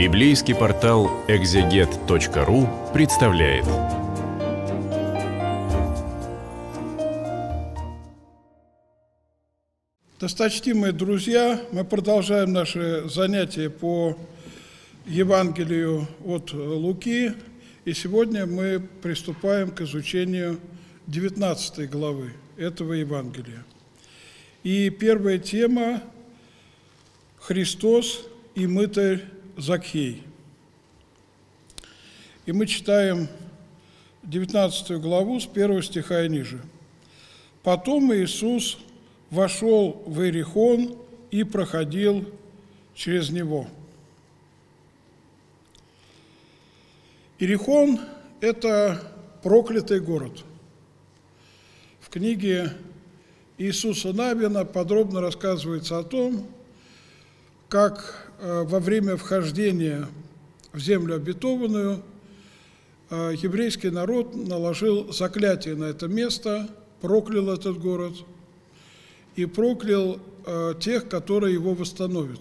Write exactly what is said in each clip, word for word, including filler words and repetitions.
Библейский портал экзегет точка ру представляет. Досточтимые друзья, мы продолжаем наши занятия по Евангелию от Луки, и сегодня мы приступаем к изучению девятнадцатой главы этого Евангелия. И первая тема – Христос и мытарь Закхей. И мы читаем девятнадцатую главу с первого стиха и ниже. «Потом Иисус вошел в Иерихон и проходил через него». Иерихон – это проклятый город. В книге Иисуса Навина подробно рассказывается о том, как во время вхождения в землю обетованную еврейский народ наложил заклятие на это место, проклял этот город и проклял тех, которые его восстановят.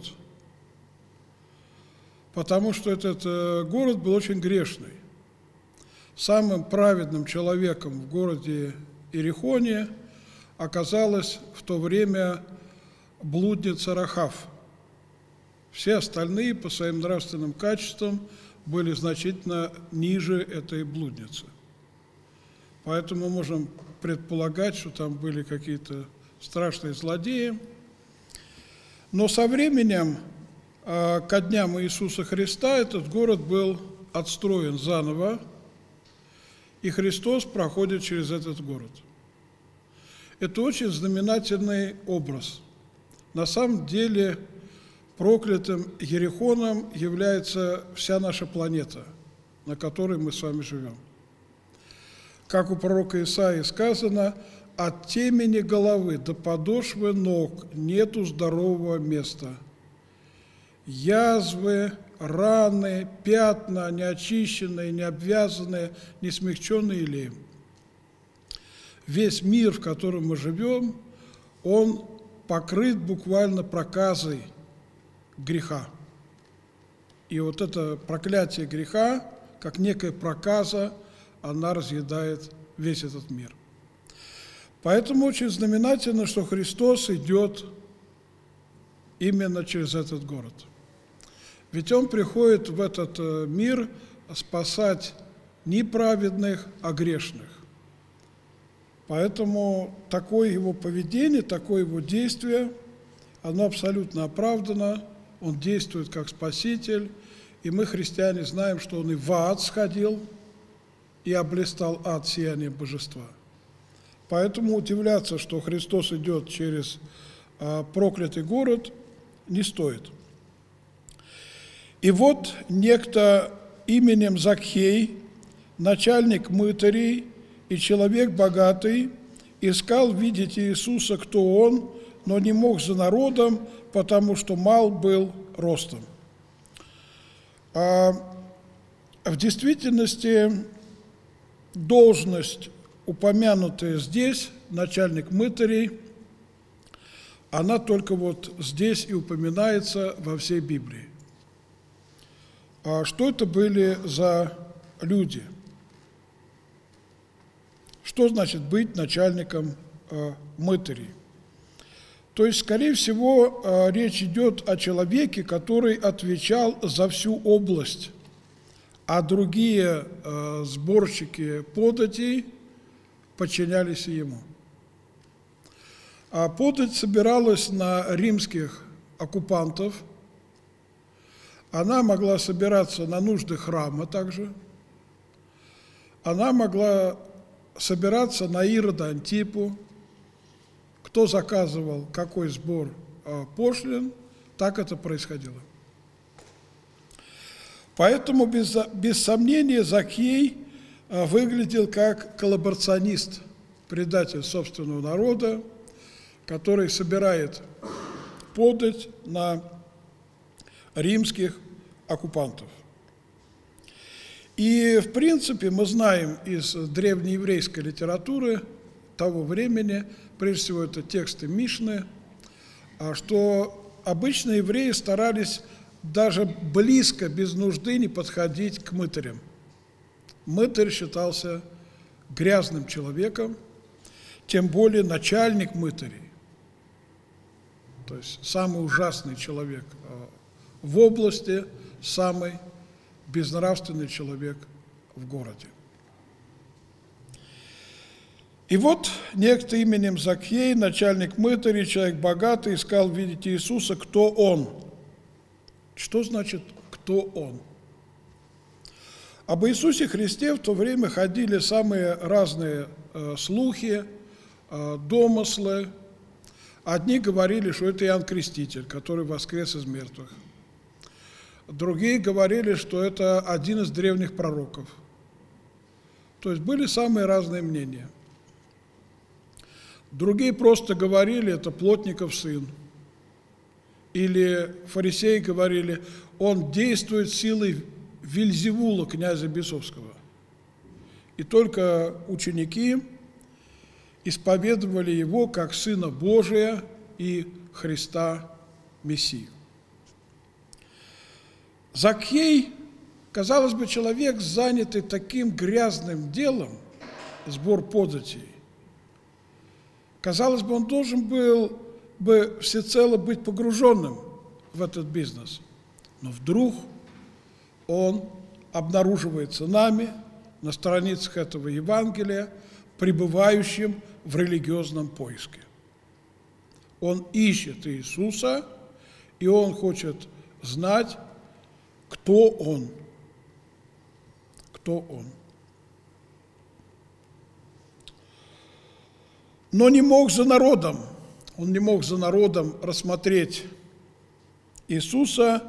Потому что этот город был очень грешный. Самым праведным человеком в городе Иерихоне оказалась в то время блудница Раав. Все остальные по своим нравственным качествам были значительно ниже этой блудницы. Поэтому можем предполагать, что там были какие-то страшные злодеи. Но со временем, ко дням Иисуса Христа, этот город был отстроен заново, и Христос проходит через этот город. Это очень знаменательный образ. На самом деле, проклятым Иерихоном является вся наша планета, на которой мы с вами живем. Как у пророка Исаии сказано, «От темени головы до подошвы ног нету здорового места. Язвы, раны, пятна, неочищенные, необвязанные, не смягченные илеем». Весь мир, в котором мы живем, он покрыт буквально проказой греха. И вот это проклятие греха, как некая проказа, она разъедает весь этот мир. Поэтому очень знаменательно, что Христос идет именно через этот город. Ведь Он приходит в этот мир спасать не праведных, а грешных. Поэтому такое Его поведение, такое Его действие, оно абсолютно оправдано. Он действует как Спаситель, и мы, христиане, знаем, что Он и в ад сходил, и облистал ад сиянием Божества. Поэтому удивляться, что Христос идет через а, проклятый город, не стоит. И вот некто именем Закхей, начальник мытарей и человек богатый, искал видеть Иисуса, кто Он, но не мог за народом, потому что мал был ростом. А в действительности должность, упомянутая здесь, начальник мытарей, она только вот здесь и упоминается во всей Библии. А что это были за люди? Что значит быть начальником э, мытарей? То есть, скорее всего, речь идет о человеке, который отвечал за всю область, а другие сборщики податей подчинялись ему. А подать собиралась на римских оккупантов, она могла собираться на нужды храма также, она могла собираться на Ирода Антипу, кто заказывал какой сбор пошлин, так это происходило. Поэтому, без, без сомнения, Закхей выглядел как коллаборационист, предатель собственного народа, который собирает подать на римских оккупантов. И, в принципе, мы знаем из древнееврейской литературы того времени, прежде всего это тексты Мишны, что обычно евреи старались даже близко, без нужды не подходить к мытарям. Мытарь считался грязным человеком, тем более начальник мытарей, то есть самый ужасный человек в области, самый безнравственный человек в городе. И вот некто именем Закхей, начальник мытарей, человек богатый, искал видеть Иисуса, кто он. Что значит «кто он»? Об Иисусе Христе в то время ходили самые разные э, слухи, э, домыслы. Одни говорили, что это Иоанн Креститель, который воскрес из мертвых. Другие говорили, что это один из древних пророков. То есть были самые разные мнения. Другие просто говорили, это плотников сын. Или фарисеи говорили, он действует силой Вельзевула, князя бесовского. И только ученики исповедовали его как Сына Божия и Христа Мессию. Закхей, казалось бы, человек, занятый таким грязным делом, сбор податей, казалось бы, он должен был бы всецело быть погруженным в этот бизнес. Но вдруг он обнаруживается нами на страницах этого Евангелия, пребывающим в религиозном поиске. Он ищет Иисуса, и он хочет знать, кто он. Кто он. Но не мог за народом. Он не мог за народом рассмотреть Иисуса,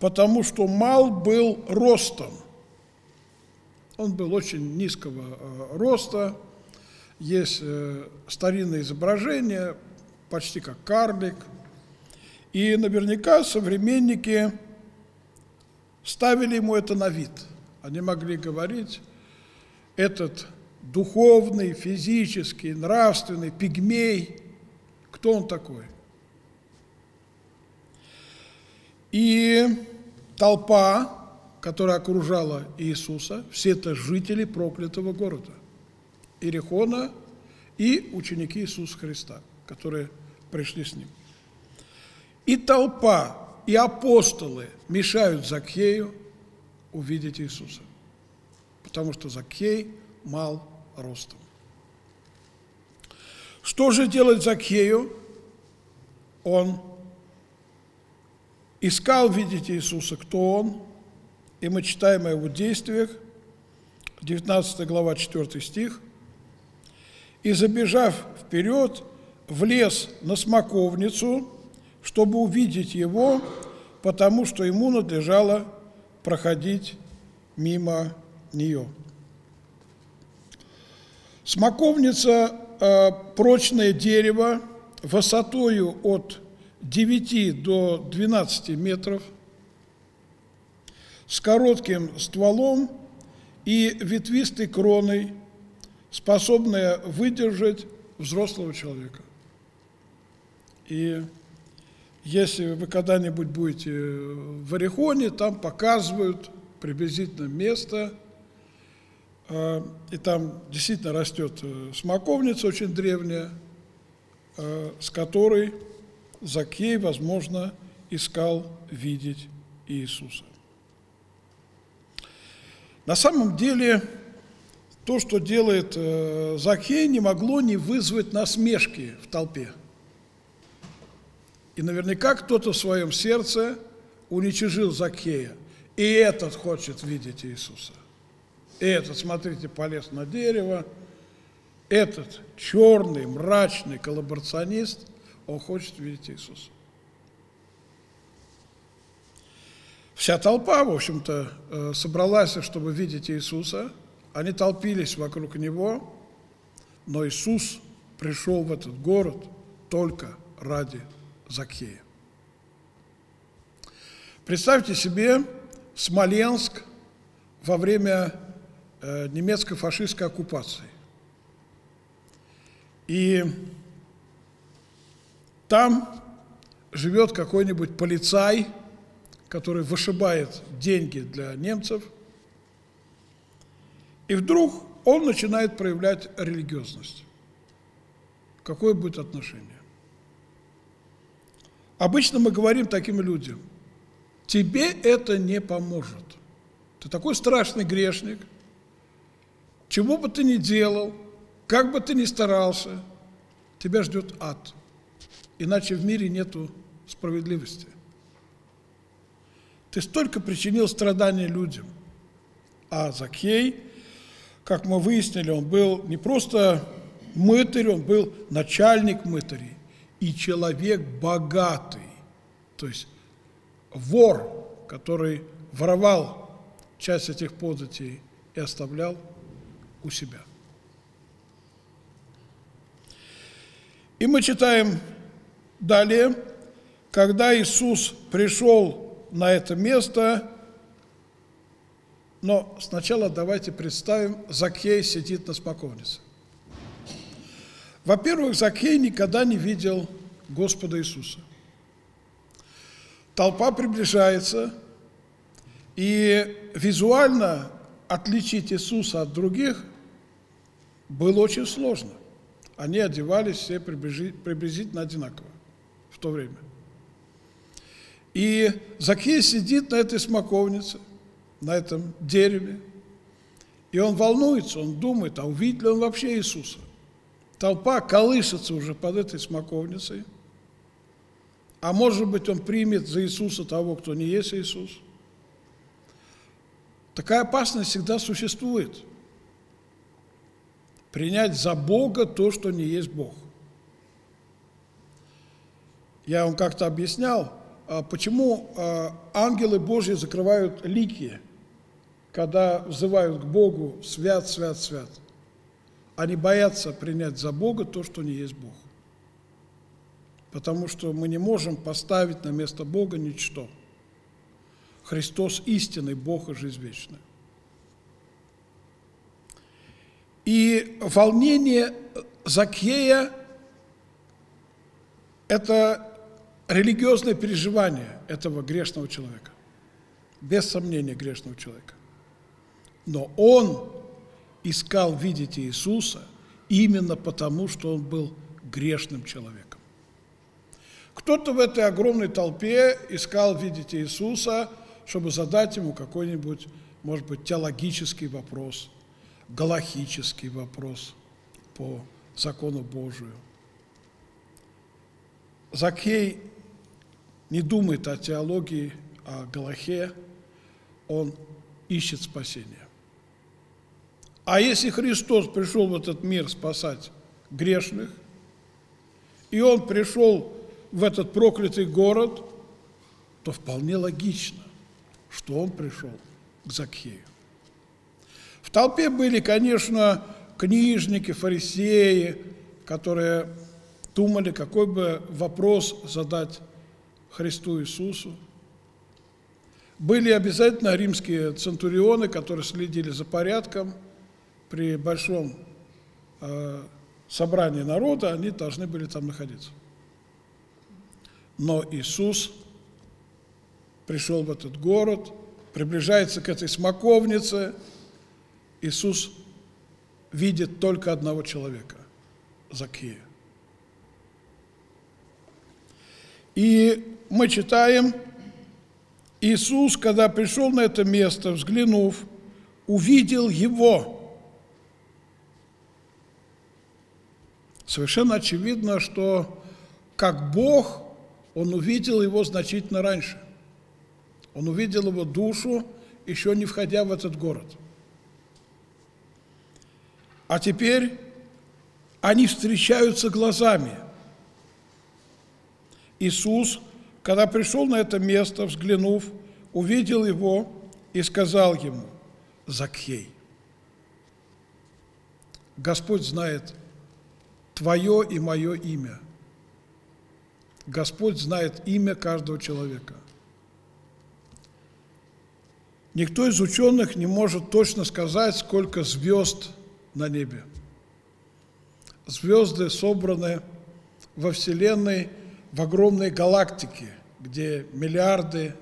потому что мал был ростом. Он был очень низкого э, роста. Есть э, старинное изображение, почти как карлик. И наверняка современники ставили ему это на вид. Они могли говорить, этот духовный, физический, нравственный пигмей, кто он такой? И толпа, которая окружала Иисуса, все это жители проклятого города, Иерихона и ученики Иисуса Христа, которые пришли с ним. И толпа, и апостолы мешают Закхею увидеть Иисуса, потому что Закхей мал ростом. Что же делать Закхею? Он искал видеть Иисуса, кто он, и мы читаем о его действиях, девятнадцатая глава, четвёртый стих. «И, забежав вперед, влез на смоковницу, чтобы увидеть его, потому что ему надлежало проходить мимо нее». Смоковница – прочное дерево высотою от девяти до двенадцати метров, с коротким стволом и ветвистой кроной, способное выдержать взрослого человека. И если вы когда-нибудь будете в Иерихоне, там показывают приблизительно место, и там действительно растет смоковница очень древняя, с которой Закхей, возможно, искал видеть Иисуса. На самом деле, то, что делает Закхей, не могло не вызвать насмешки в толпе. И наверняка кто-то в своем сердце уничижил Закхея. И этот хочет видеть Иисуса. Этот, смотрите, полез на дерево, этот черный, мрачный коллаборационист, он хочет видеть Иисуса. Вся толпа, в общем-то, собралась, чтобы видеть Иисуса, они толпились вокруг него, но Иисус пришел в этот город только ради Закхея. Представьте себе Смоленск во время немецко-фашистской оккупации. И там живет какой-нибудь полицай, который вышибает деньги для немцев. И вдруг он начинает проявлять религиозность. Какое будет отношение? Обычно мы говорим таким людям: тебе это не поможет. Ты такой страшный грешник, чего бы ты ни делал, как бы ты ни старался, тебя ждет ад. Иначе в мире нету справедливости. Ты столько причинил страдания людям. А Закхей, как мы выяснили, он был не просто мытарь, он был начальник мытарей и человек богатый. То есть вор, который воровал часть этих податей и оставлял у себя. И мы читаем далее: когда Иисус пришел на это место, но сначала давайте представим, Закхей сидит на смоковнице. Во-первых, Закхей никогда не видел Господа Иисуса. Толпа приближается, и визуально отличить Иисуса от других было очень сложно. Они одевались все приблизительно одинаково в то время. И Закхей сидит на этой смоковнице, на этом дереве, и он волнуется, он думает, а увидит ли он вообще Иисуса. Толпа колышется уже под этой смоковницей, а может быть, он примет за Иисуса того, кто не есть Иисус. Такая опасность всегда существует. Принять за Бога то, что не есть Бог. Я вам как-то объяснял, почему ангелы Божьи закрывают лики, когда взывают к Богу: «Свят, свят, свят». Они боятся принять за Бога то, что не есть Бог. Потому что мы не можем поставить на место Бога ничто. Христос – истинный Бог и жизнь вечная. И волнение Закхея – это религиозное переживание этого грешного человека. Без сомнения, грешного человека. Но он искал видеть Иисуса именно потому, что он был грешным человеком. Кто-то в этой огромной толпе искал видеть Иисуса, чтобы задать ему какой-нибудь, может быть, теологический вопрос, галахический вопрос по закону Божию. Закхей не думает о теологии, о галахе, он ищет спасения. А если Христос пришел в этот мир спасать грешных, и он пришел в этот проклятый город, то вполне логично, что он пришел к Закхею. В толпе были, конечно, книжники, фарисеи, которые думали, какой бы вопрос задать Христу Иисусу. Были обязательно римские центурионы, которые следили за порядком. При большом э, собрании народа они должны были там находиться. Но Иисус пришел в этот город, приближается к этой смоковнице. Иисус видит только одного человека – Закхея. И мы читаем: Иисус, когда пришел на это место, взглянув, увидел его. Совершенно очевидно, что как Бог, он увидел его значительно раньше. Он увидел его душу, еще не входя в этот город. А теперь они встречаются глазами. Иисус, когда пришел на это место, взглянув, увидел его и сказал ему: «Закхей, Господь знает твое и мое имя». Господь знает имя каждого человека. Никто из ученых не может точно сказать, сколько звезд на небе. Звезды собраны во Вселенной в огромной галактике, где миллиарды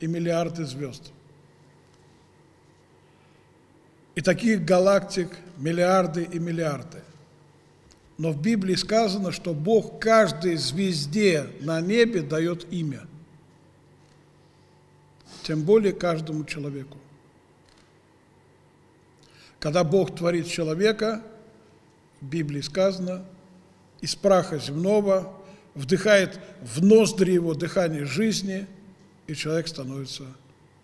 и миллиарды звезд. И таких галактик миллиарды и миллиарды. Но в Библии сказано, что Бог каждой звезде на небе дает имя. Тем более каждому человеку. Когда Бог творит человека, в Библии сказано, из праха земного вдыхает в ноздри его дыхание жизни, и человек становится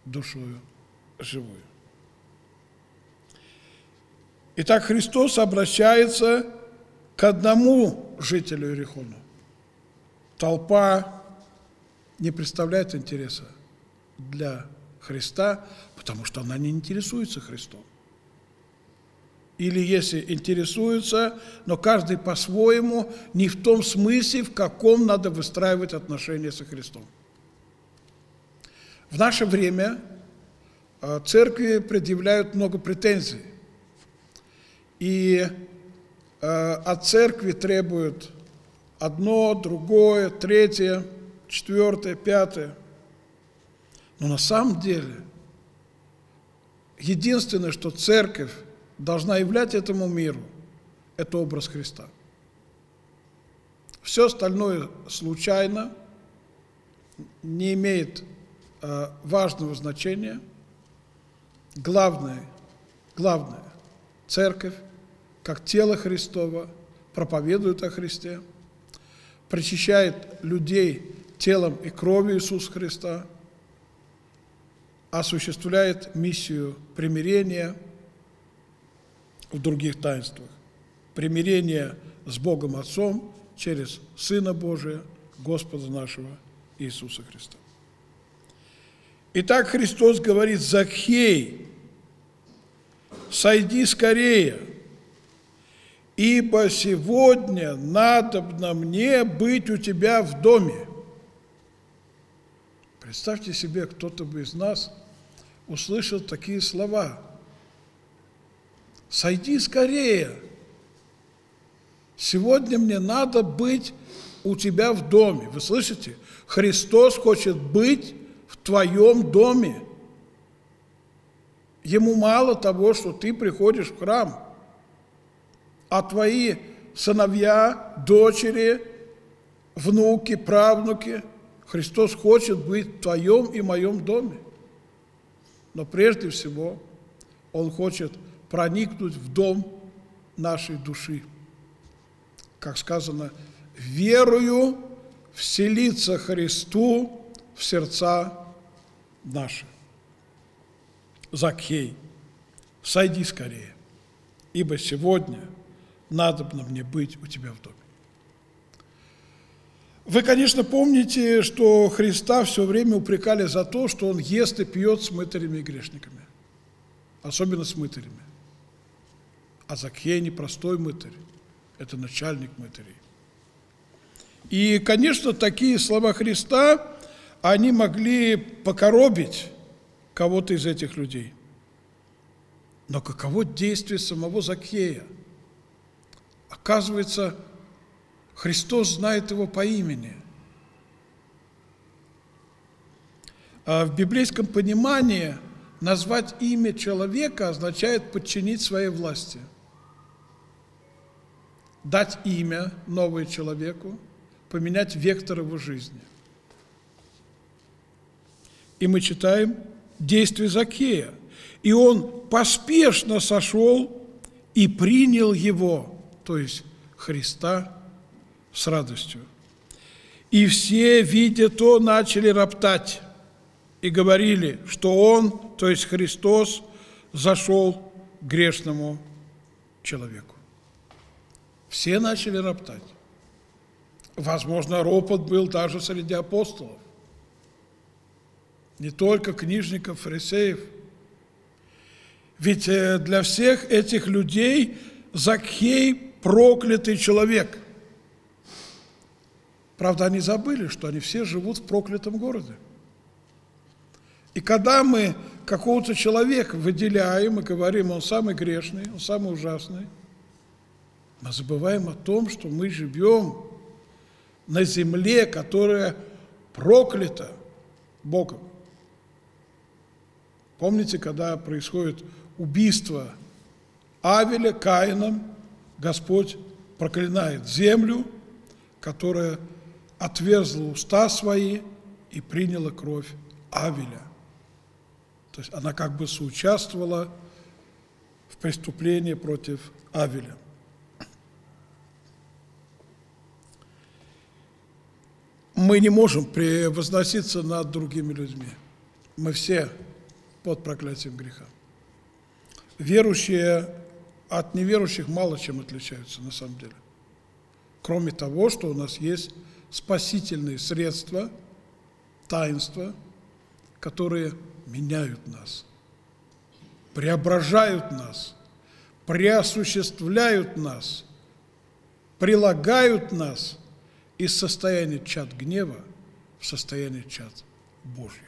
душою живой. Итак, Христос обращается к одному жителю Иерихона. Толпа не представляет интереса для Христа, потому что она не интересуется Христом. Или если интересуется, но каждый по-своему, не в том смысле, в каком надо выстраивать отношения со Христом. В наше время церкви предъявляют много претензий. И от церкви требуют одно, другое, третье, четвертое, пятое. Но на самом деле, единственное, что церковь должна являть этому миру, это образ Христа. Все остальное случайно, не имеет э, важного значения. Главное, главное, церковь, как тело Христово, проповедует о Христе, причащает людей телом и кровью Иисуса Христа, осуществляет миссию примирения в других таинствах. Примирение с Богом Отцом через Сына Божия, Господа нашего Иисуса Христа. Итак, Христос говорит: «Закхей, сойди скорее, ибо сегодня надобно мне быть у тебя в доме». Представьте себе, кто-то бы из нас услышал такие слова: «Сойди скорее! Сегодня мне надо быть у тебя в доме». Вы слышите? Христос хочет быть в твоем доме. Ему мало того, что ты приходишь в храм, а твои сыновья, дочери, внуки, правнуки. Христос хочет быть в твоем и моем доме. Но прежде всего Он хочет проникнуть в дом нашей души. Как сказано, верую вселиться Христу в сердца наши. Закхей, сойди скорее, ибо сегодня надобно мне быть у тебя в доме. Вы, конечно, помните, что Христа все время упрекали за то, что Он ест и пьет с мытарями и грешниками. Особенно с мытарями. А Закхей не простой мытарь, это начальник мытарей. И, конечно, такие слова Христа, они могли покоробить кого-то из этих людей. Но каково действие самого Закхея? Оказывается, Христос знает его по имени. А в библейском понимании назвать имя человека означает подчинить своей власти. Дать имя новое человеку, поменять вектор его жизни. И мы читаем действия Закхея. «И он поспешно сошел и принял его», то есть Христа, «с радостью. И все, видя то, начали роптать и говорили, что он, то есть Христос, зашел к грешному человеку». Все начали роптать. Возможно, ропот был даже среди апостолов. Не только книжников, фарисеев. Ведь для всех этих людей Закхей – проклятый человек. Правда, они забыли, что они все живут в проклятом городе. И когда мы какого-то человека выделяем и говорим, он самый грешный, он самый ужасный, мы забываем о том, что мы живем на земле, которая проклята Богом. Помните, когда происходит убийство Авеля Каином, Господь проклинает землю, которая отверзла уста свои и приняла кровь Авеля. То есть она как бы соучаствовала в преступлении против Авеля. Мы не можем превозноситься над другими людьми. Мы все под проклятием греха. Верующие от неверующих мало чем отличаются на самом деле. Кроме того, что у нас есть спасительные средства, таинства, которые меняют нас, преображают нас, преосуществляют нас, прилагают нас из состояния чад гнева в состояние чад Божьих.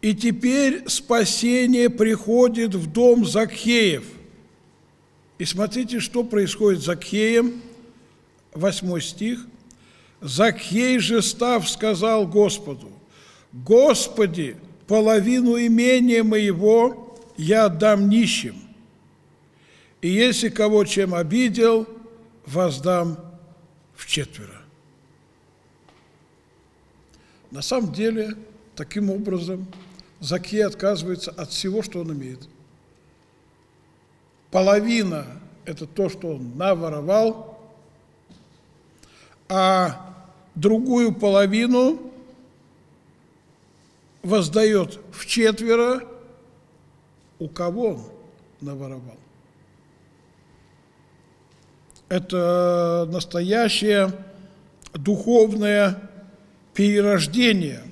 И теперь спасение приходит в дом Закхеев. И смотрите, что происходит с Закхеем, восьмой стих. «Закхей же, став, сказал Господу: Господи, половину имения моего я отдам нищим, и если кого чем обидел, воздам вчетверо». На самом деле, таким образом, Закхей отказывается от всего, что он имеет. Половина – это то, что он наворовал, а другую половину воздает вчетверо, у кого он наворовал. Это настоящее духовное перерождение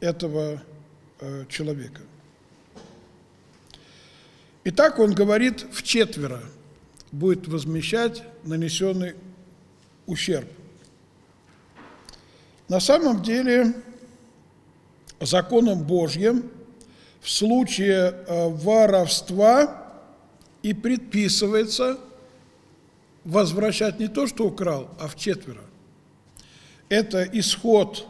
этого э, человека. Итак, он говорит, вчетверо будет возмещать нанесенный ущерб. На самом деле, законом Божьим в случае э, воровства и предписывается возвращать не то, что украл, а вчетверо. Это Исход,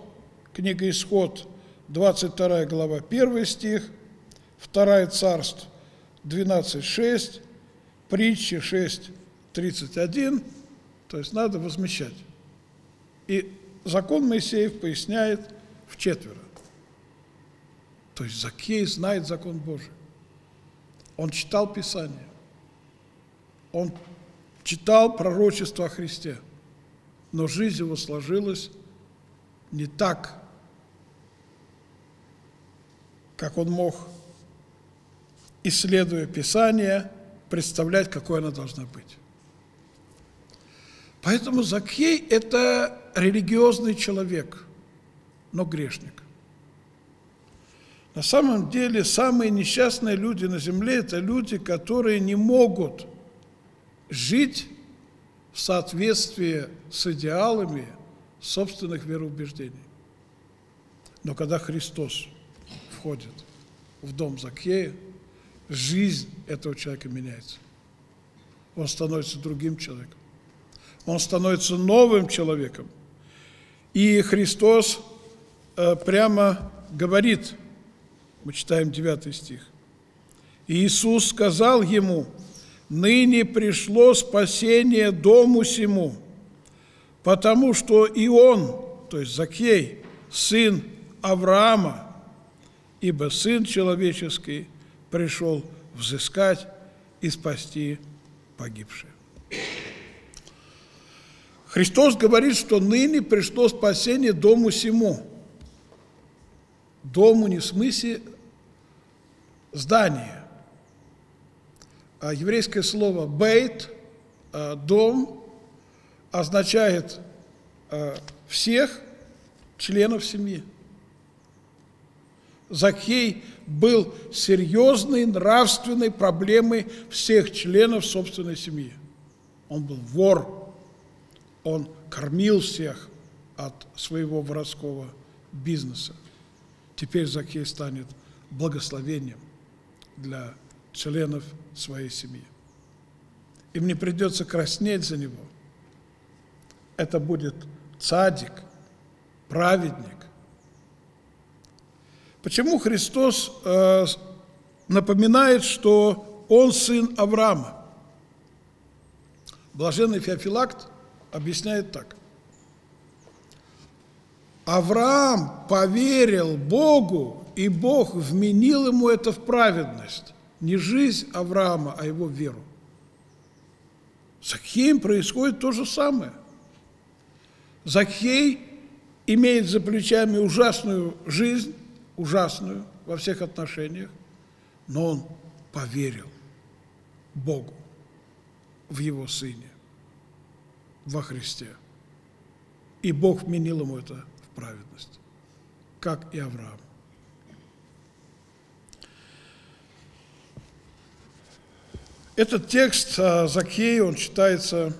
книга Исход, двадцать вторая глава, первый стих, второе Царств, двенадцать шесть, Притчи шесть тридцать один, то есть надо возмещать. И закон Моисеев поясняет вчетверо. То есть Закхей знает закон Божий. Он читал Писание. Он читал пророчество о Христе, но жизнь его сложилась не так, как он мог, исследуя Писание, представлять, какой она должна быть. Поэтому Закхей – это религиозный человек, но грешник. На самом деле, самые несчастные люди на земле – это люди, которые не могут жить в соответствии с идеалами собственных вероубеждений. Но когда Христос входит в дом Закхея, жизнь этого человека меняется. Он становится другим человеком. Он становится новым человеком. И Христос э, прямо говорит, мы читаем девятый стих, «И Иисус сказал ему: ныне пришло спасение дому сему, потому что и он, то есть Закхей, сын Авраама, ибо Сын Человеческий пришел взыскать и спасти погибшие». Христос говорит, что ныне пришло спасение дому сему. Дому не в смысле здания. Еврейское слово «бейт», «дом», означает всех членов семьи. Закхей был серьезной нравственной проблемой всех членов собственной семьи. Он был вор, он кормил всех от своего воровского бизнеса. Теперь Закхей станет благословением для членов своей семьи. Им не придется краснеть за него. Это будет цадик, праведник. Почему Христос э, напоминает, что Он сын Авраама? Блаженный Феофилакт объясняет так. Авраам поверил Богу, и Бог вменил ему это в праведность. Не жизнь Авраама, а его веру. С Закхеем происходит то же самое. Закхей имеет за плечами ужасную жизнь, ужасную во всех отношениях, но он поверил Богу в его Сыне, во Христе. И Бог вменил ему это в праведность, как и Авраам. Этот текст Закхея, он читается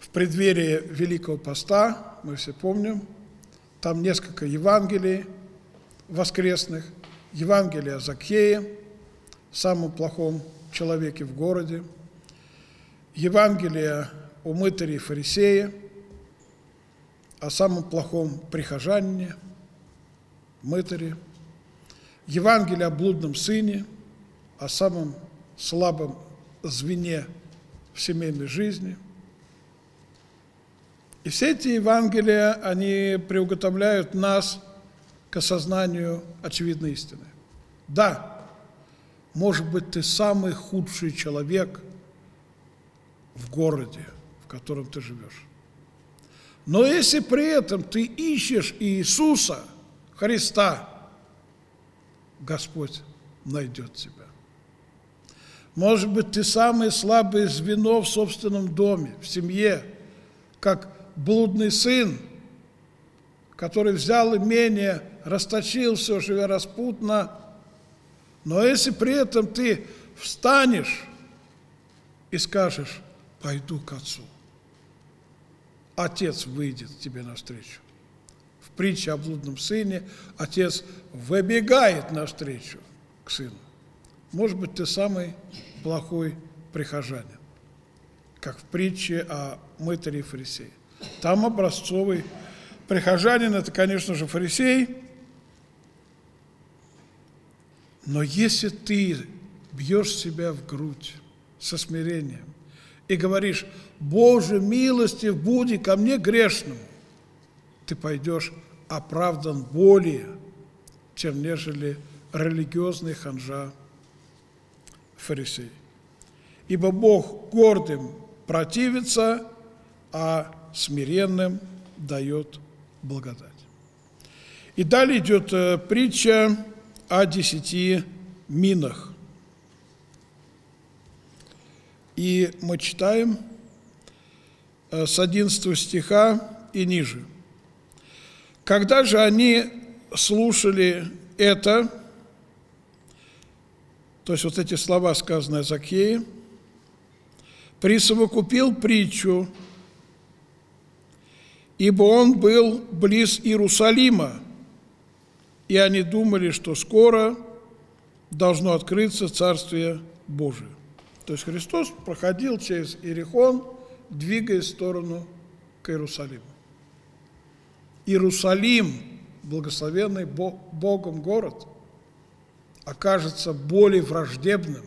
в преддверии Великого Поста, мы все помним. Там несколько Евангелий воскресных, Евангелие о Закхее, самом плохом человеке в городе, Евангелие о мытаре и фарисее, о самом плохом прихожанине, мытаре, Евангелие о блудном сыне, о самом слабом звене в семейной жизни. И все эти Евангелия, они приуготовляют нас к осознанию очевидной истины. Да, может быть, ты самый худший человек в городе, в котором ты живешь. Но если при этом ты ищешь Иисуса Христа, Господь найдет тебя. Может быть, ты самое слабое звено в собственном доме, в семье, как блудный сын, который взял имение, расточил все, живя распутно. Но если при этом ты встанешь и скажешь: «Пойду к Отцу», Отец выйдет тебе навстречу. В притче о блудном сыне Отец выбегает навстречу к сыну. Может быть, ты самый плохой прихожанин, как в притче о мытаре и фарисее. Там образцовый прихожанин – это, конечно же, фарисей. Но если ты бьешь себя в грудь со смирением и говоришь: «Боже, милостив буди ко мне грешному», ты пойдешь оправдан более, чем нежели религиозный ханжа фарисей. Ибо Бог гордым противится, а смиренным дает благодать. И далее идет притча о десяти минах. И мы читаем с одиннадцатого стиха и ниже. Когда же они слушали это, то есть вот эти слова, сказанные о Закхее, присовокупил притчу, ибо он был близ Иерусалима, и они думали, что скоро должно открыться Царствие Божие. То есть Христос проходил через Иерихон, двигаясь в сторону к Иерусалиму. Иерусалим, благословенный Богом город, окажется более враждебным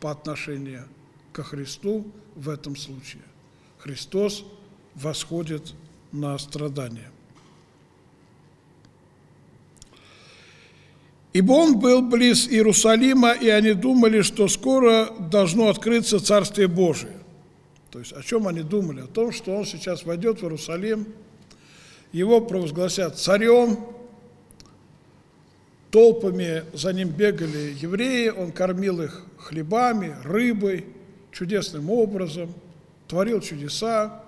по отношению ко Христу в этом случае. Христос восходит на страдания. Ибо он был близ Иерусалима, и они думали, что скоро должно открыться Царствие Божие. То есть о чем они думали? О том, что он сейчас войдет в Иерусалим, его провозгласят царем, толпами за ним бегали евреи, он кормил их хлебами, рыбой, чудесным образом, творил чудеса,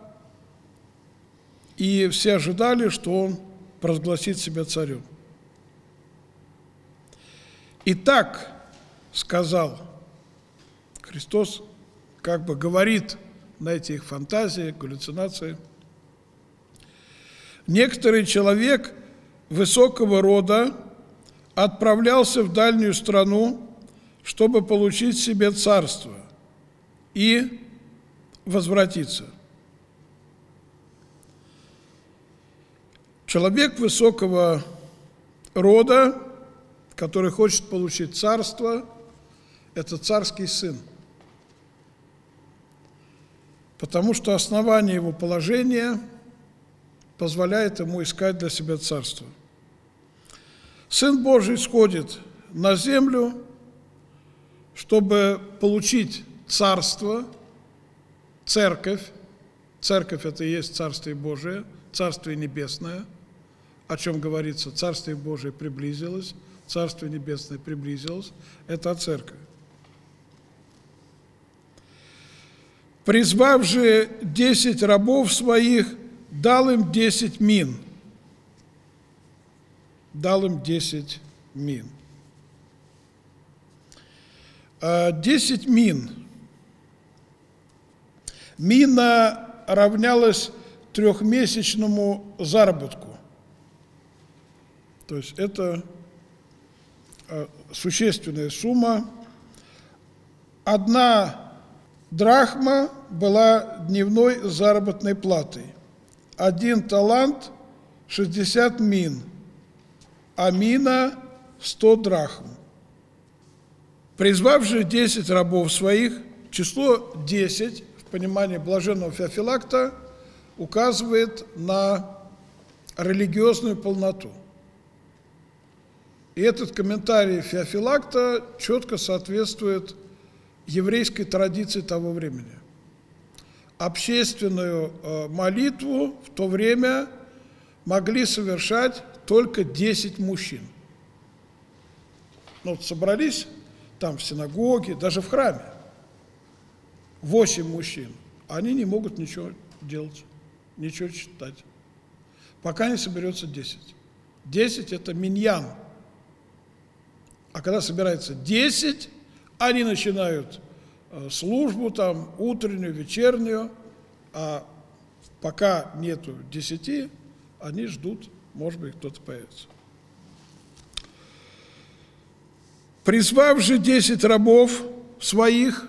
и все ожидали, что он провозгласит себя царем. «Итак, — сказал Христос, — как бы говорит на эти их фантазии, галлюцинации, некоторый человек высокого рода отправлялся в дальнюю страну, чтобы получить себе царство и возвратиться. Человек высокого рода, который хочет получить царство, это царский сын. Потому что основание его положения позволяет ему искать для себя царство. Сын Божий сходит на землю, чтобы получить царство, церковь. Церковь – это и есть Царствие Божие, Царствие Небесное, о чем говорится, Царствие Божие приблизилось, Царствие Небесное приблизилось, это церковь. «Призвав же десять рабов своих, дал им десять мин». Дал им десять мин. Десять мин. Мина равнялась трехмесячному заработку. То есть это существенная сумма. Одна драхма была дневной заработной платой. Один талант – шестьдесят мин, а мина – сто драхм. «Призвав же десять рабов своих», число десять в понимании блаженного Феофилакта указывает на религиозную полноту. И этот комментарий Феофилакта четко соответствует еврейской традиции того времени. Общественную молитву в то время могли совершать только десять мужчин. Ну, вот собрались там в синагоге, даже в храме, восемь мужчин. Они не могут ничего делать, ничего читать, пока не соберется десять. десять – это миньян. А когда собирается десять, они начинают службу там, утреннюю, вечернюю, а пока нету десяти, они ждут, может быть, кто-то появится. «Призвав же десять рабов своих»,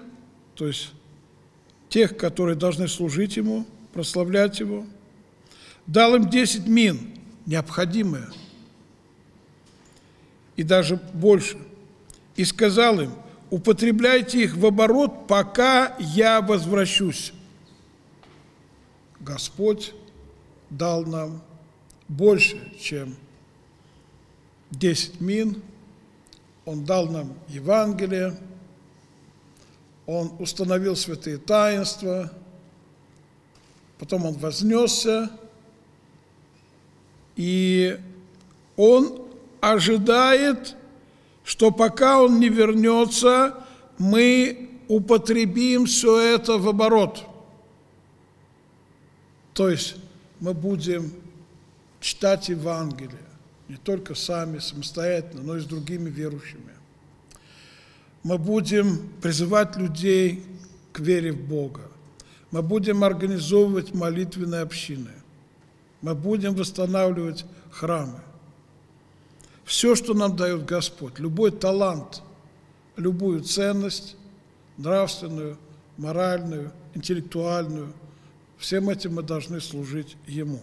то есть тех, которые должны служить ему, прославлять его, «дал им десять мин», необходимое, и даже больше, «и сказал им: употребляйте их в оборот, пока я возвращусь». Господь дал нам больше, чем десять мин. Он дал нам Евангелие, Он установил святые таинства, потом Он вознесся, и Он ожидает, что пока Он не вернется, мы употребим все это в оборот. То есть мы будем читать Евангелие, не только сами, самостоятельно, но и с другими верующими. Мы будем призывать людей к вере в Бога. Мы будем организовывать молитвенные общины. Мы будем восстанавливать храмы. Все, что нам дает Господь, любой талант, любую ценность, нравственную, моральную, интеллектуальную, всем этим мы должны служить Ему.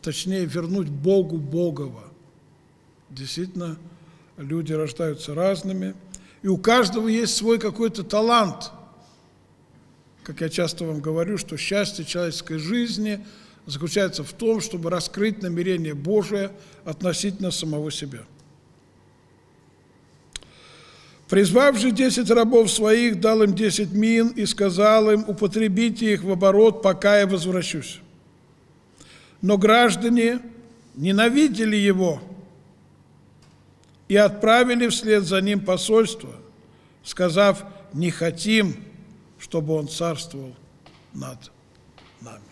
Точнее, вернуть Богу Богова. Действительно, люди рождаются разными, и у каждого есть свой какой-то талант. Как я часто вам говорю, что счастье человеческой жизни заключается в том, чтобы раскрыть намерение Божие относительно самого себя. «Призвав же десять рабов своих, дал им десять мин, и сказал им: употребите их в оборот, пока я возвращусь. Но граждане ненавидели его и отправили вслед за ним посольство, сказав: не хотим, чтобы он царствовал над нами».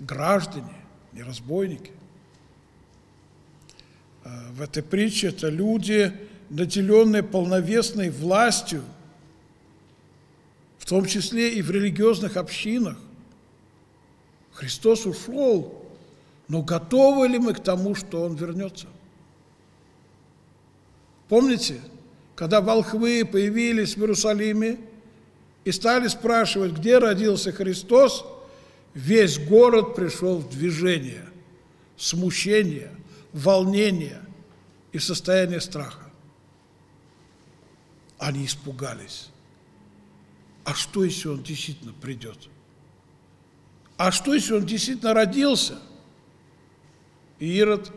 Граждане, не разбойники. В этой притче это люди, наделенные полновесной властью, в том числе и в религиозных общинах. Христос ушел, но готовы ли мы к тому, что Он вернется? Помните, когда волхвы появились в Иерусалиме и стали спрашивать, где родился Христос, весь город пришел в движение, смущение, волнение – и в состоянии страха. Они испугались. А что, если он действительно придет? А что, если он действительно родился? И Ирод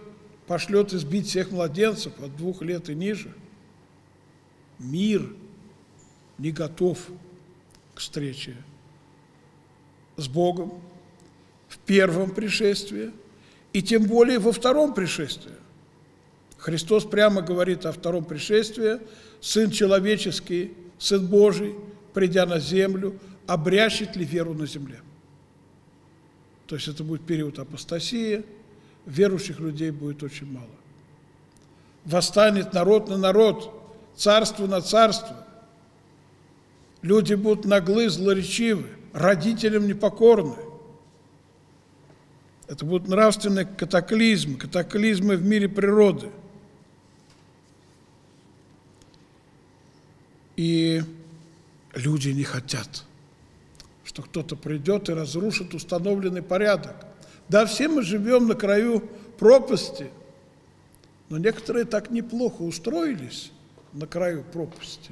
пошлет избить всех младенцев от двух лет и ниже. Мир не готов к встрече с Богом в первом пришествии, и тем более во втором пришествии. Христос прямо говорит о втором пришествии: «Сын человеческий, Сын Божий, придя на землю, обрящет ли веру на земле?» То есть это будет период апостасии, верующих людей будет очень мало. Восстанет народ на народ, царство на царство. Люди будут наглы, злоречивы, родителям непокорны. Это будут нравственные катаклизмы, катаклизмы в мире природы. И люди не хотят, что кто-то придет и разрушит установленный порядок. Да, все мы живем на краю пропасти, но некоторые так неплохо устроились на краю пропасти,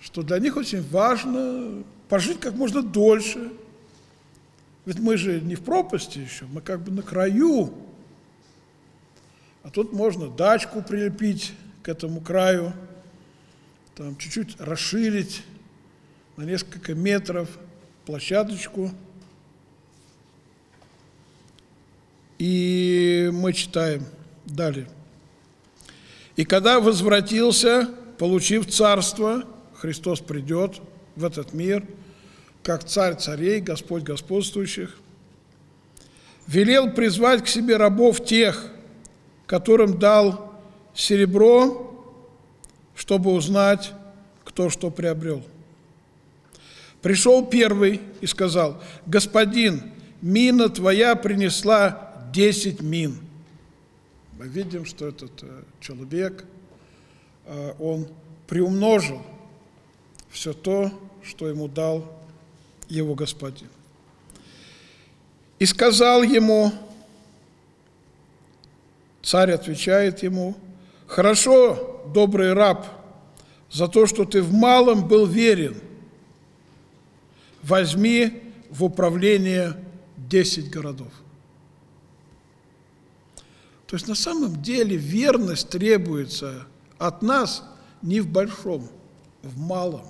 что для них очень важно пожить как можно дольше. Ведь мы же не в пропасти еще, мы как бы на краю. А тут можно дачку прилепить к этому краю, там чуть-чуть расширить на несколько метров площадочку. И мы читаем далее. «И когда возвратился, получив царство», Христос придет в этот мир, как царь царей, Господь господствующих, «велел призвать к себе рабов тех, которым дал серебро, чтобы узнать, кто что приобрел. Пришел первый и сказал: „Господин, мина твоя принесла десять мин“». Мы видим, что этот человек, он приумножил все то, что ему дал его господин. «И сказал ему», царь отвечает ему: «Хорошо, добрый раб, за то, что ты в малом был верен, возьми в управление десять городов». То есть на самом деле верность требуется от нас не в большом, в малом.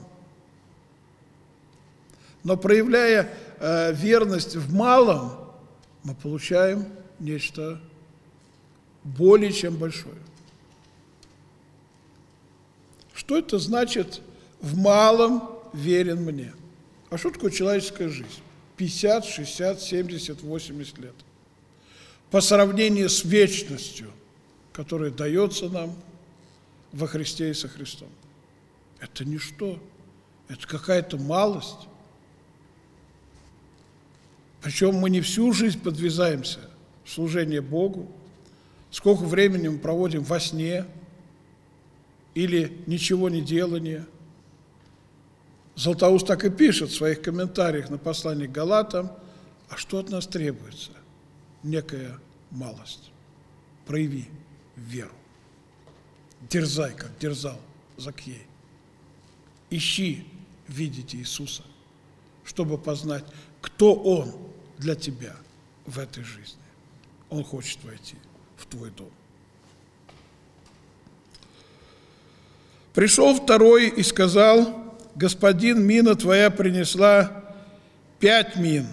Но проявляя э, верность в малом, мы получаем нечто более чем большое. Что это значит «в малом верен мне»? А что такое человеческая жизнь? пятьдесят, шестьдесят, семьдесят, восемьдесят лет. По сравнению с вечностью, которая дается нам во Христе и со Христом. Это ничто, это какая-то малость. Причем мы не всю жизнь подвязаемся в служении Богу, сколько времени мы проводим во сне или ничего не делания. Златоуст так и пишет в своих комментариях на послание к Галатам: а что от нас требуется? Некая малость. Прояви веру. Дерзай, как дерзал Закхей. Ищи, видите Иисуса, чтобы познать, кто Он для тебя в этой жизни. Он хочет войти в твой дом. «Пришел второй и сказал: „Господин, мина твоя принесла пять мин“.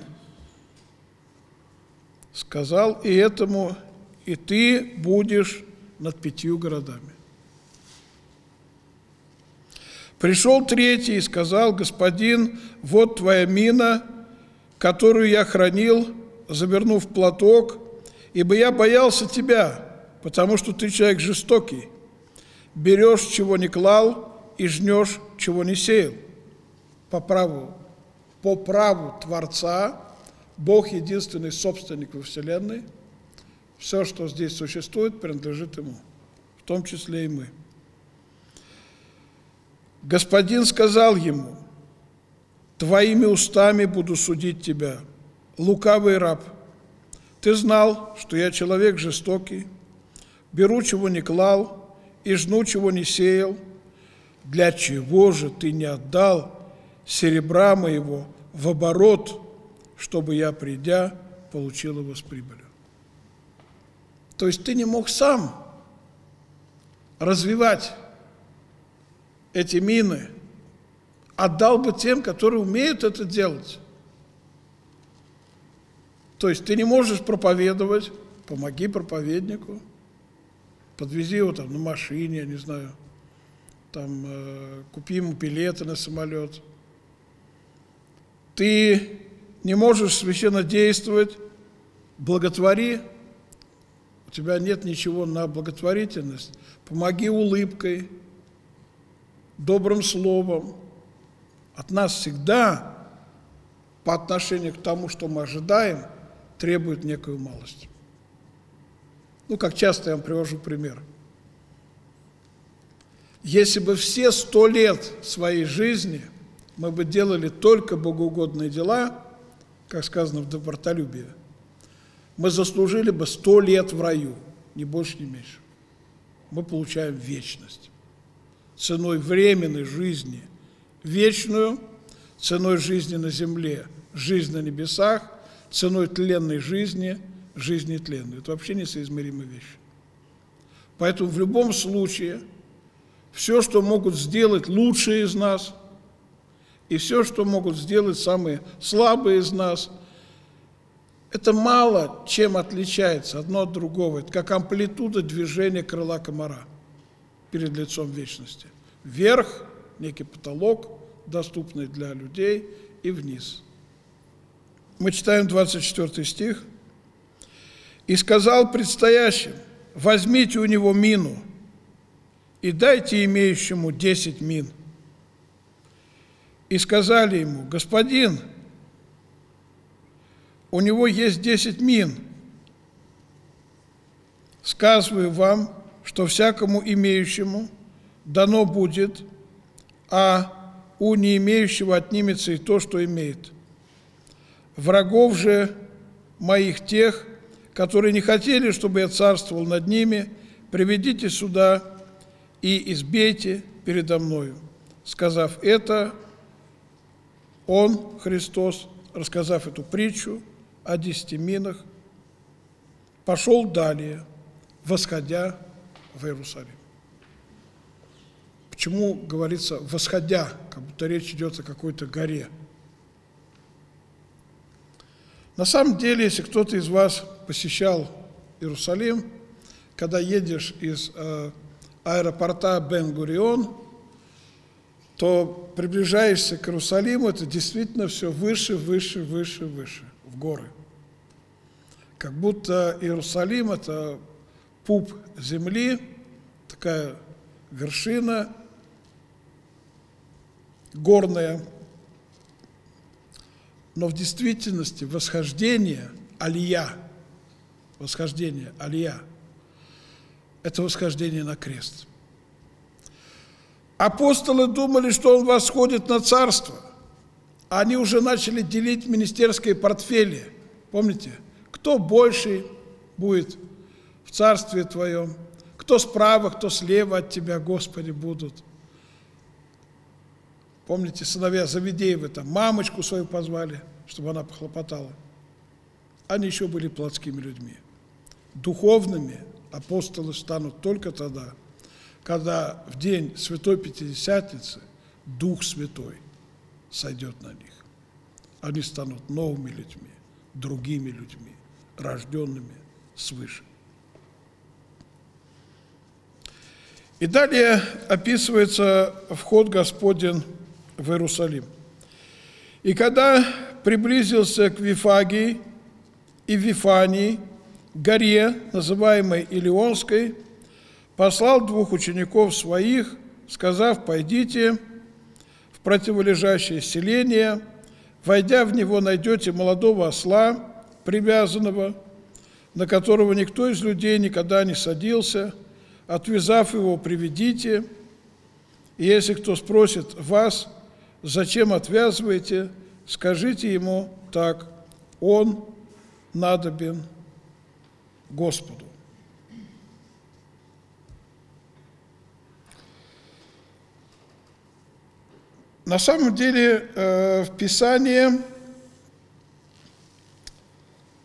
Сказал и этому: „И ты будешь над пятью городами“. Пришел третий и сказал: „Господин, вот твоя мина, которую я хранил, завернув в платок, ибо я боялся тебя, потому что ты человек жестокий, берешь, чего не клал, и жнешь, чего не сеял“». По праву, по праву Творца, Бог единственный собственник во Вселенной, все, что здесь существует, принадлежит Ему, в том числе и мы. «Господин сказал ему: „Твоими устами буду судить тебя, лукавый раб. Ты знал, что я человек жестокий, беру, чего не клал, и жну, чего не сеял. Для чего же ты не отдал серебра моего в оборот, чтобы я, придя, получил его с прибылью? То есть ты не мог сам развивать эти мины, отдал бы тем, которые умеют это делать. То есть ты не можешь проповедовать, помоги проповеднику, подвези его там на машине, я не знаю, там, э, купи ему билеты на самолет. Ты не можешь священно действовать, благотвори, у тебя нет ничего на благотворительность, помоги улыбкой, добрым словом. От нас всегда по отношению к тому, что мы ожидаем, требует некую малость. Ну, как часто я вам привожу пример. Если бы все сто лет своей жизни мы бы делали только богоугодные дела, как сказано в Добротолюбии, мы заслужили бы сто лет в раю, ни больше, ни меньше. Мы получаем вечность. Ценой временной жизни вечную, ценой жизни на земле, жизнь на небесах, ценой тленной жизни, жизни тленной. Это вообще несоизмеримая вещь. Поэтому в любом случае все, что могут сделать лучшие из нас, и все, что могут сделать самые слабые из нас, это мало чем отличается одно от другого. Это как амплитуда движения крыла комара перед лицом вечности. Вверх, некий потолок, доступный для людей, и вниз. Мы читаем двадцать четвёртый стих. «И сказал предстоящим, возьмите у него мину, и дайте имеющему десять мин. И сказали ему, господин, у него есть десять мин. Сказываю вам, что всякому имеющему дано будет, а у не имеющего отнимется и то, что имеет. Врагов же моих тех, которые не хотели, чтобы я царствовал над ними, приведите сюда и избейте передо мною». Сказав это, он, Христос, рассказав эту притчу о десяти минах, пошел далее, восходя в Иерусалим. Почему говорится «восходя», как будто речь идет о какой-то горе? На самом деле, если кто-то из вас посещал Иерусалим, когда едешь из аэропорта Бен-Гурион, то приближаешься к Иерусалиму, это действительно все выше, выше, выше, выше, в горы. Как будто Иерусалим – это пуп земли, такая вершина горная. Но в действительности восхождение, алия, восхождение, алия, это восхождение на крест. Апостолы думали, что он восходит на царство. Они уже начали делить министерские портфели. Помните? Кто больше будет в царстве твоем? Кто справа, кто слева от тебя, Господи, будут? Помните, сыновья Завидеевы там мамочку свою позвали, чтобы она похлопотала. Они еще были плотскими людьми. Духовными апостолы станут только тогда, когда в день Святой Пятидесятницы Дух Святой сойдет на них. Они станут новыми людьми, другими людьми, рожденными свыше. И далее описывается вход Господень в Иерусалим. «И когда приблизился к Вифагии и Вифании, горе, называемой Илионской, послал двух учеников своих, сказав, пойдите в противолежащее селение, войдя в него, найдете молодого осла, привязанного, на которого никто из людей никогда не садился, отвязав его, приведите, и если кто спросит вас, зачем отвязываете, скажите ему так, он надобен Господу». На самом деле э, в Писании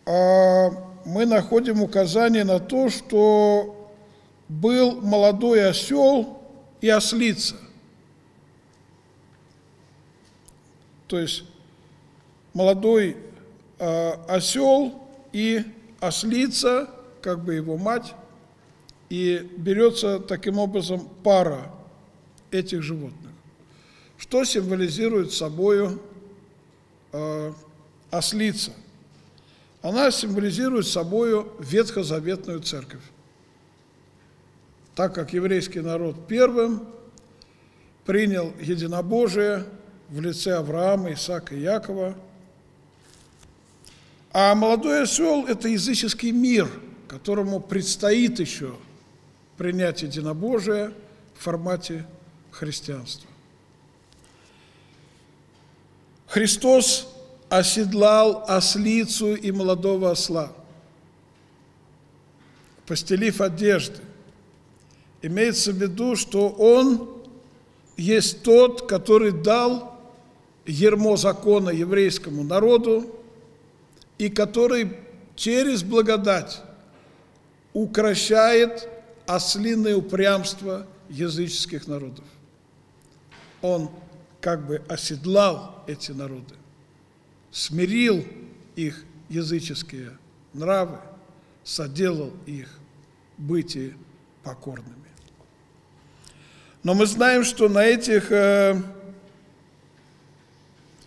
э, мы находим указание на то, что был молодой осел и ослица. То есть молодой э, осел и ослица, как бы его мать, и берется таким образом пара этих животных. Что символизирует собою э, ослица? Она символизирует собою ветхозаветную церковь. Так как еврейский народ первым принял единобожие в лице Авраама, Исаака и Якова, а молодой осел – это языческий мир, которому предстоит еще принять единобожие в формате христианства. Христос оседлал ослицу и молодого осла, постелив одежды. Имеется в виду, что Он есть Тот, который дал ярмо закона еврейскому народу и который через благодать укрощает ослиное упрямство языческих народов. Он как бы оседлал эти народы, смирил их языческие нравы, соделал их быть покорными. Но мы знаем, что на этих э,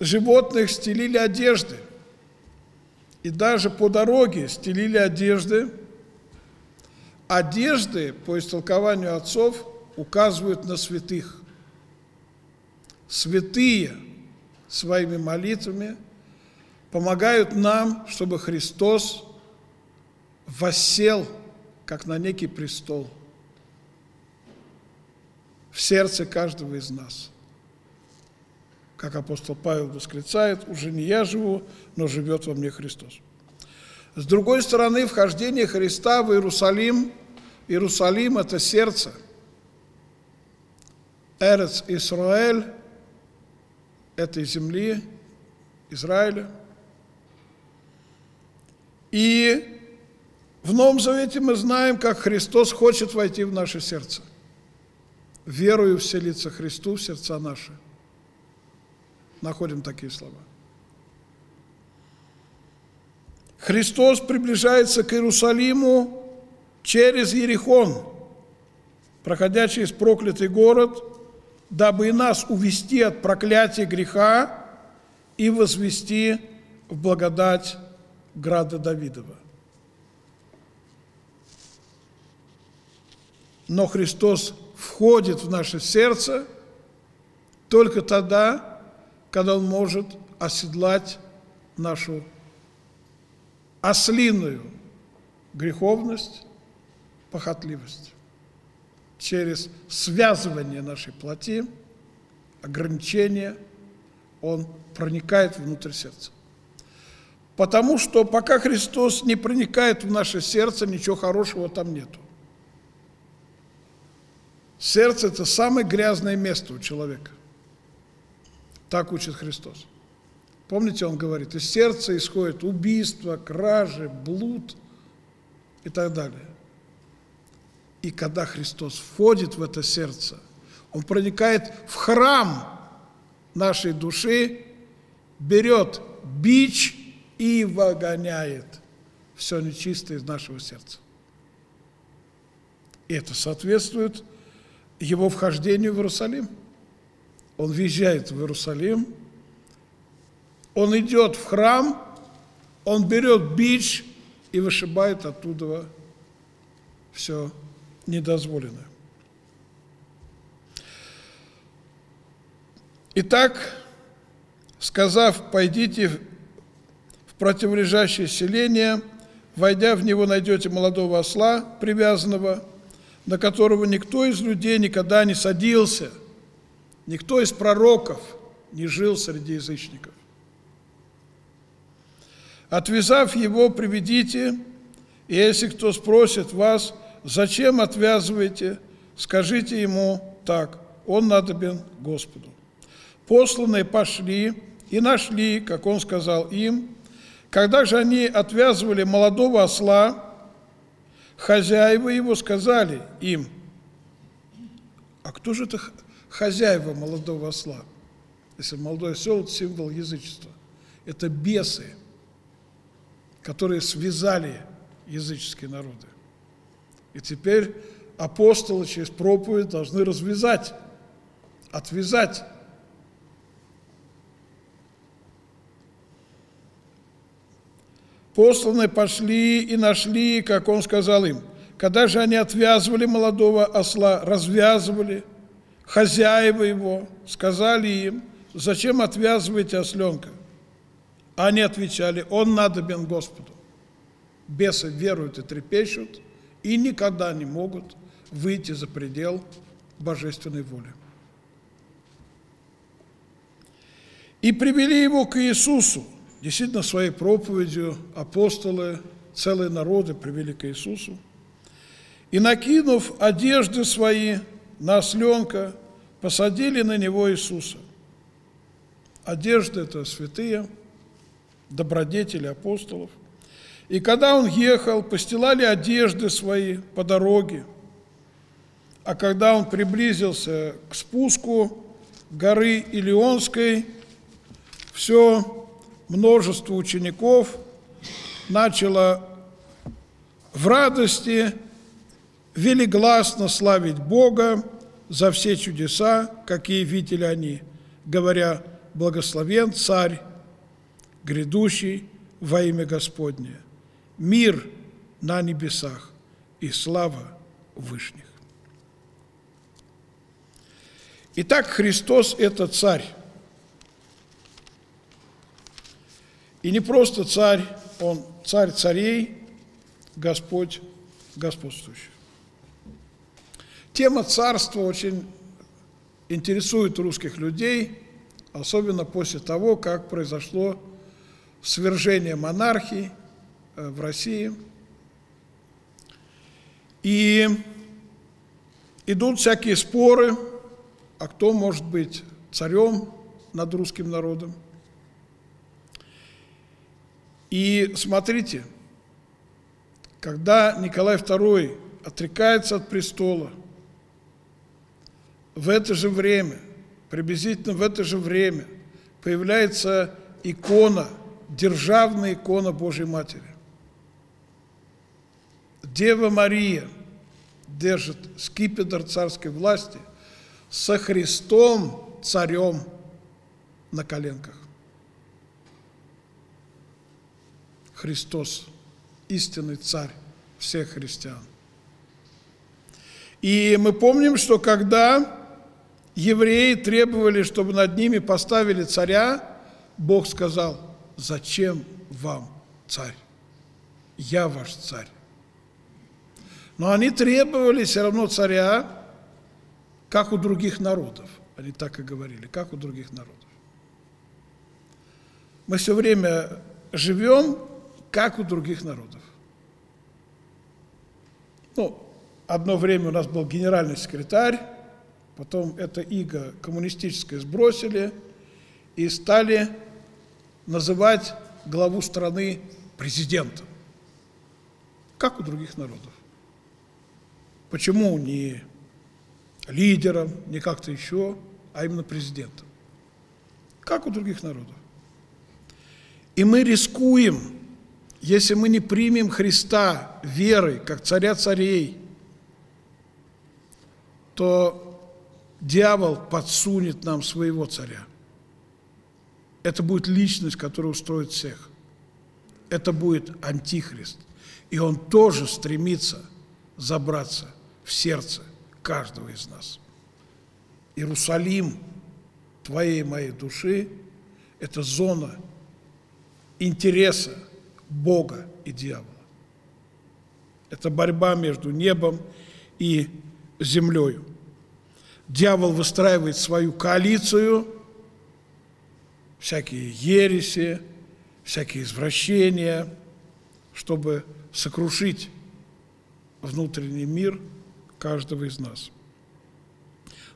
животных стелили одежды, и даже по дороге стелили одежды. Одежды, по истолкованию отцов, указывают на святых. Святые своими молитвами помогают нам, чтобы Христос воссел, как на некий престол, в сердце каждого из нас. Как апостол Павел восклицает: «Уже не я живу, но живет во мне Христос». С другой стороны, вхождение Христа в Иерусалим, Иерусалим – это сердце. Эрец Исраэль – этой земли, Израиля. И в Новом Завете мы знаем, как Христос хочет войти в наше сердце. «Верую вселиться Христу в сердца наши». Находим такие слова. Христос приближается к Иерусалиму через Иерихон, проходя через проклятый город, дабы и нас увести от проклятия греха и возвести в благодать града Давидова. Но Христос входит в наше сердце только тогда, когда Он может оседлать нашу ослиную греховность, похотливость через связывание нашей плоти, ограничение. Он проникает внутрь сердца, потому что пока Христос не проникает в наше сердце, ничего хорошего там нету. Сердце – это самое грязное место у человека. Так учит Христос. Помните, Он говорит: из сердца исходят убийства, кражи, блуд и так далее. И когда Христос входит в это сердце, Он проникает в храм нашей души, берет бич и выгоняет все нечистое из нашего сердца. И это соответствует Его вхождению в Иерусалим. Он въезжает в Иерусалим, Он идет в храм, Он берет бич и вышибает оттуда все недозволенное. Итак, сказав: «Пойдите в противолежащее селение, войдя в него, найдете молодого осла, привязанного, на которого никто из людей никогда не садился, никто из пророков не жил среди язычников. Отвязав его, приведите, и если кто спросит вас: зачем отвязываете, скажите ему так: он надобен Господу. Посланные пошли и нашли, как он сказал им. Когда же они отвязывали молодого осла, хозяева его сказали им. А кто же это хозяева молодого осла? Если молодой осел – это символ язычества. Это бесы, которые связали языческие народы. И теперь апостолы через проповедь должны развязать, отвязать. Посланные пошли и нашли, как он сказал им. Когда же они отвязывали молодого осла, развязывали, хозяева его сказали им, зачем отвязываете осленка? Они отвечали, он надобен Господу. Бесы веруют и трепещут, и никогда не могут выйти за предел божественной воли. И привели его к Иисусу. Действительно, своей проповедью апостолы, целые народы привели к Иисусу. И, накинув одежды свои на осленка, посадили на него Иисуса. Одежды – это святые, добродетели апостолов. И когда он ехал, постилали одежды свои по дороге. А когда он приблизился к спуску горы Илионской, все множество учеников начало в радости велигласно славить Бога за все чудеса, какие видели они, говоря: «Благословен Царь, грядущий во имя Господне. Мир на небесах и слава вышних». Итак, Христос – это Царь. И не просто Царь, Он Царь царей, Господь господствующий. Тема царства очень интересует русских людей, особенно после того, как произошло свержение монархии в России. И идут всякие споры, а кто может быть царем над русским народом. И смотрите, когда Николай Второй отрекается от престола, в это же время, приблизительно в это же время, появляется икона, державная икона Божьей Матери. Дева Мария держит скипидр царской власти со Христом Царем на коленках. Христос, истинный Царь всех христиан. И мы помним, что когда евреи требовали, чтобы над ними поставили царя, Бог сказал: «Зачем вам царь? Я ваш царь». Но они требовали все равно царя, как у других народов. Они так и говорили, как у других народов. Мы все время живем, как у других народов. Ну, одно время у нас был генеральный секретарь, потом это иго коммунистическое сбросили и стали называть главу страны президентом, как у других народов. Почему не лидером, не как-то еще, а именно президентом? Как у других народов. И мы рискуем, если мы не примем Христа верой, как царя царей, то дьявол подсунет нам своего царя. Это будет личность, которая устроит всех. Это будет антихрист. И он тоже стремится забраться в сердце каждого из нас. Иерусалим твоей и моей души – это зона интереса Бога и дьявола. Это борьба между небом и землею. Дьявол выстраивает свою коалицию, всякие ереси, всякие извращения, чтобы сокрушить внутренний мир каждого из нас.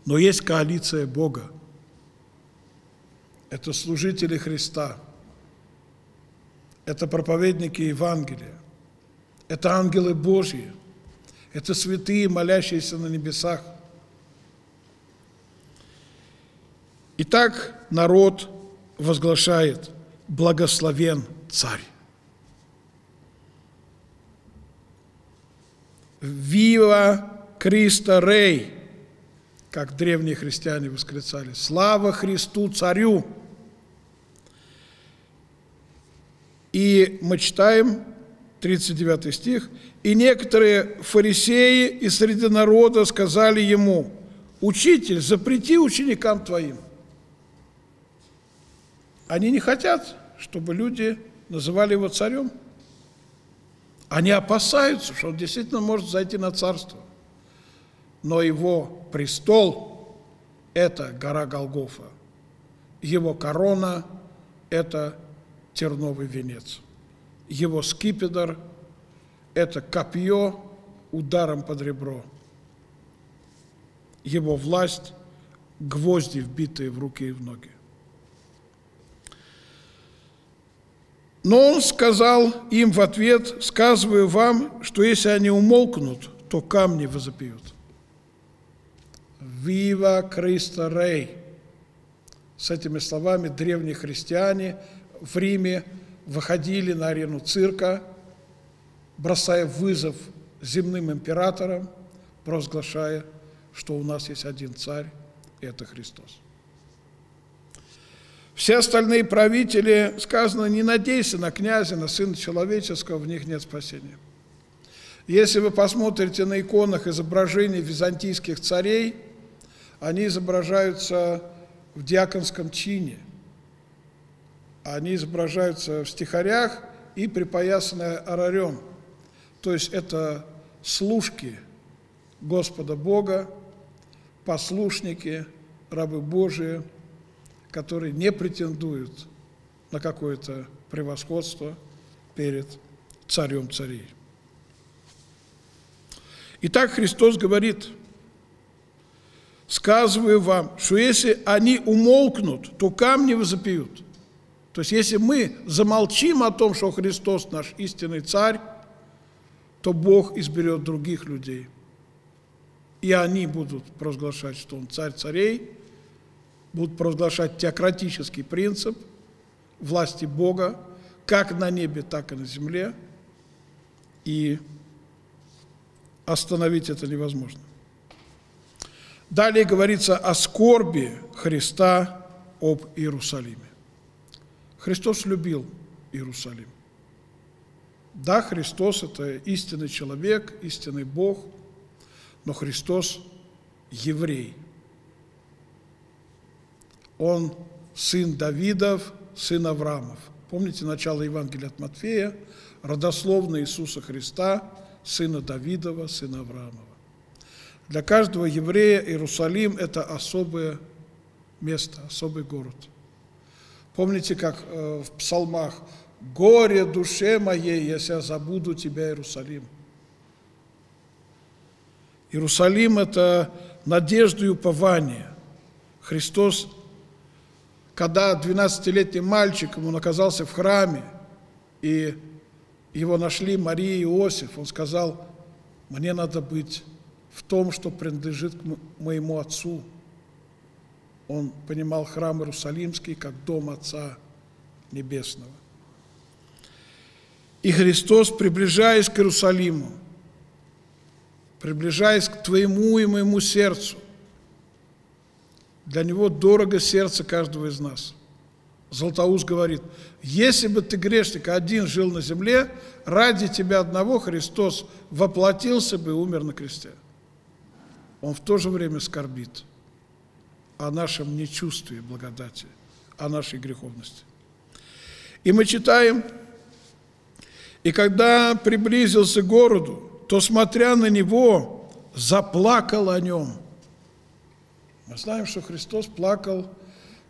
Но есть коалиция Бога. это служители Христа, это проповедники Евангелия, это ангелы Божьи, это святые, молящиеся на небесах. Итак, народ возглашает: благословен царь. Вива Христа Рей, как древние христиане восклицали, слава Христу Царю. И мы читаем тридцать девятый стих. И некоторые фарисеи из среди народа сказали ему: учитель, запрети ученикам твоим. Они не хотят, чтобы люди называли его царем. Они опасаются, что он действительно может зайти на царство. Но его престол – это гора Голгофа. Его корона – это терновый венец. Его скипидр – это копье ударом под ребро. Его власть – гвозди, вбитые в руки и в ноги. Но он сказал им в ответ: сказываю вам, что если они умолкнут, то камни возопьют. Вива Христа Рей. С этими словами древние христиане в Риме выходили на арену цирка, бросая вызов земным императорам, провозглашая, что у нас есть один царь, и это Христос. Все остальные правители, сказано, не надейся на князя, на сына человеческого, в них нет спасения. Если вы посмотрите на иконах изображений византийских царей, они изображаются в диаконском чине, они изображаются в стихарях и припоясаны орарем. То есть это служки Господа Бога, послушники, рабы Божии, которые не претендуют на какое-то превосходство перед царем царей. Итак, Христос говорит: сказываю вам, что если они умолкнут, то камни возопьют. То есть если мы замолчим о том, что Христос наш истинный царь, то Бог изберет других людей. И они будут провозглашать, что Он царь царей, будут провозглашать теократический принцип власти Бога, как на небе, так и на земле, и остановить это невозможно. Далее говорится о скорби Христа об Иерусалиме. Христос любил Иерусалим. Да, Христос – это истинный человек, истинный Бог, но Христос – еврей. Он сын Давидов, сын Авраамов. Помните начало Евангелия от Матфея? Родословный Иисуса Христа, сына Давидова, сына Авраамова. Для каждого еврея Иерусалим – это особое место, особый город. Помните, как в псалмах: «Горе душе моей, если я забуду тебя, Иерусалим». Иерусалим – это надежда и упование. Христос, когда двенадцатилетним мальчиком он оказался в храме, и его нашли Мария и Иосиф, он сказал: «Мне надо быть в том, что принадлежит к моему отцу». Он понимал храм Иерусалимский как дом Отца Небесного. И Христос, приближаясь к Иерусалиму, приближаясь к твоему и моему сердцу, для него дорого сердце каждого из нас. Златоуст говорит: если бы ты, грешник, один жил на земле, ради тебя одного Христос воплотился бы и умер на кресте. Он в то же время скорбит о нашем нечувствии благодати, о нашей греховности. И мы читаем: и когда приблизился к городу, то, смотря на него, заплакал о нем. Мы знаем, что Христос плакал,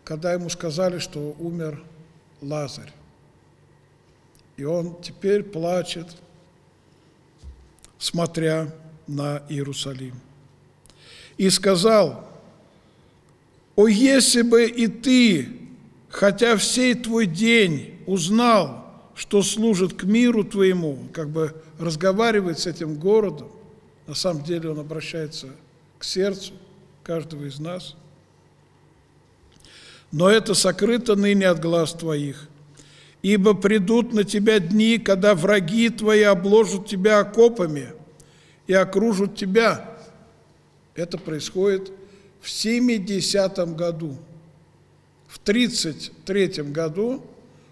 когда ему сказали, что умер Лазарь. И он теперь плачет, смотря на Иерусалим. И сказал: «О, если бы и ты, хотя в сей твой день узнал, что служит к миру твоему, как бы разговаривает с этим городом, на самом деле он обращается к сердцу каждого из нас, но это сокрыто ныне от глаз твоих, ибо придут на тебя дни, когда враги твои обложат тебя окопами и окружат тебя. Это происходит в семидесятом году. В тридцать третьем году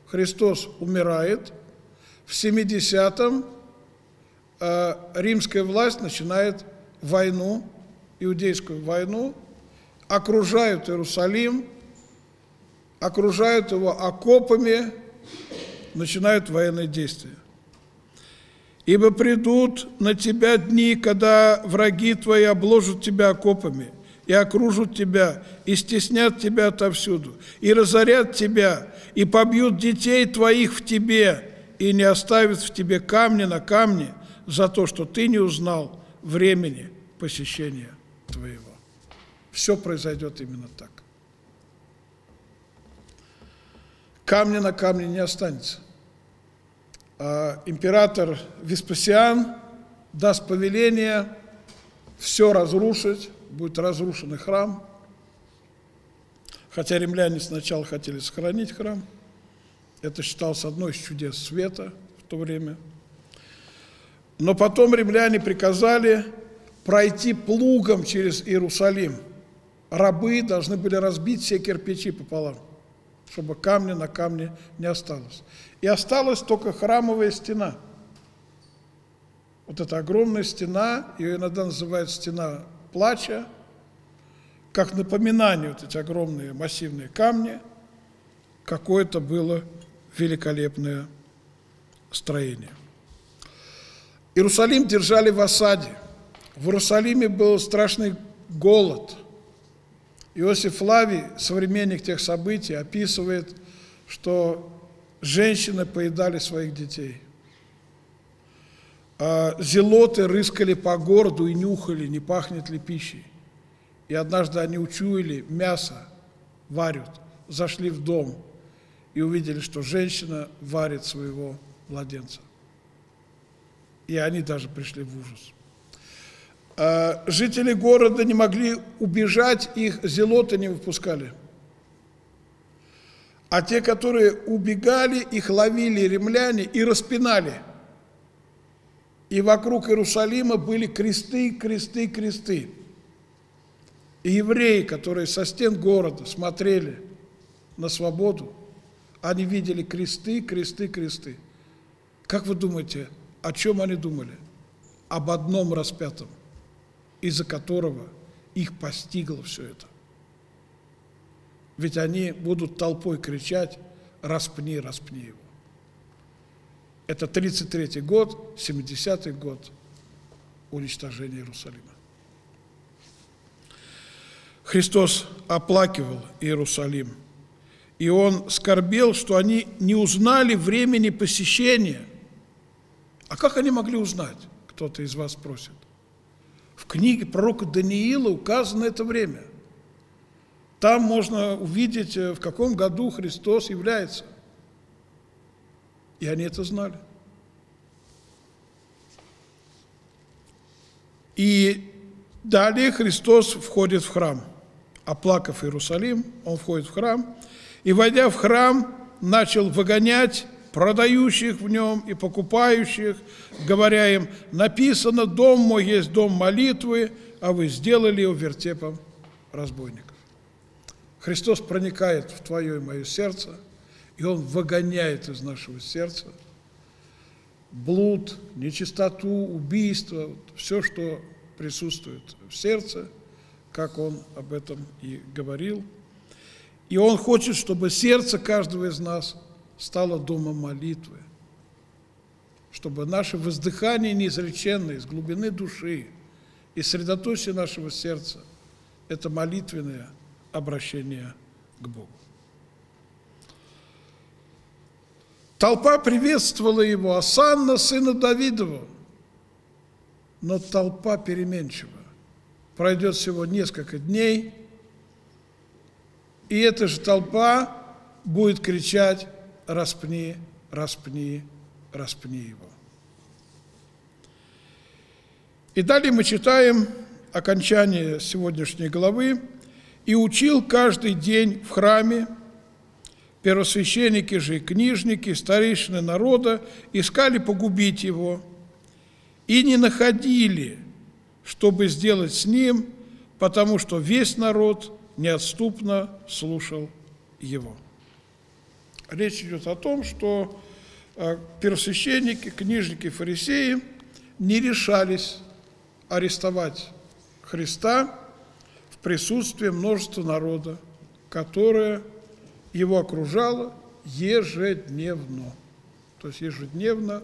Христос умирает, в семидесятом э, римская власть начинает войну, иудейскую войну, окружают Иерусалим, окружают его окопами, начинают военные действия. «Ибо придут на тебя дни, когда враги твои обложат тебя окопами, и окружат тебя, и стеснят тебя отовсюду, и разорят тебя, и побьют детей твоих в тебе, и не оставят в тебе камня на камне за то, что ты не узнал времени посещения твоего». Все произойдет именно так. Камня на камне не останется. А император Веспасиан даст повеление все разрушить, будет разрушен и храм, хотя римляне сначала хотели сохранить храм, это считалось одной из чудес света в то время, но потом римляне приказали пройти плугом через Иерусалим, рабы должны были разбить все кирпичи пополам, чтобы камня на камне не осталось, и осталась только храмовая стена, вот эта огромная стена, ее иногда называют стена плача, как напоминание, вот эти огромные массивные камни, какое-то было великолепное строение. Иерусалим держали в осаде. В Иерусалиме был страшный голод. Иосиф Флавий, современник тех событий, описывает, что женщины поедали своих детей. Зелоты рыскали по городу и нюхали, не пахнет ли пищей. И однажды они учуяли, мясо варят, зашли в дом и увидели, что женщина варит своего младенца. И они даже пришли в ужас. Жители города не могли убежать, их зелоты не выпускали. А те, которые убегали, их ловили римляне и распинали. И вокруг Иерусалима были кресты, кресты, кресты. И евреи, которые со стен города смотрели на свободу, они видели кресты, кресты, кресты. Как вы думаете, о чем они думали? Об одном распятом, из-за которого их постигло все это. Ведь они будут толпой кричать «распни, распни его». Это тридцать третий год, семидесятый год уничтожения Иерусалима. Христос оплакивал Иерусалим, и Он скорбел, что они не узнали времени посещения. А как они могли узнать, кто-то из вас спросит? В книге пророка Даниила указано это время. Там можно увидеть, в каком году Христос является. И они это знали. И далее Христос входит в храм. Оплакав Иерусалим, Он входит в храм. И, войдя в храм, начал выгонять продающих в нем и покупающих, говоря им: «Написано, дом мой есть дом молитвы, а вы сделали его вертепом разбойников». Христос проникает в твое и мое сердце, и Он выгоняет из нашего сердца блуд, нечистоту, убийство, все, что присутствует в сердце, как Он об этом и говорил. И Он хочет, чтобы сердце каждого из нас стало домом молитвы, чтобы наше воздыхание неизреченное из глубины души и средоточие нашего сердца – это молитвенное обращение к Богу. Толпа приветствовала его: «Осанна, сына Давидова». Но толпа переменчива. Пройдет всего несколько дней, и эта же толпа будет кричать: «Распни, распни, распни его». И далее мы читаем окончание сегодняшней главы. «И учил каждый день в храме. Первосвященники же, книжники, старейшины народа искали погубить его и не находили, чтобы сделать с ним, потому что весь народ неотступно слушал его». Речь идет о том, что первосвященники, книжники, фарисеи не решались арестовать Христа в присутствии множества народа, которое его окружало ежедневно. То есть ежедневно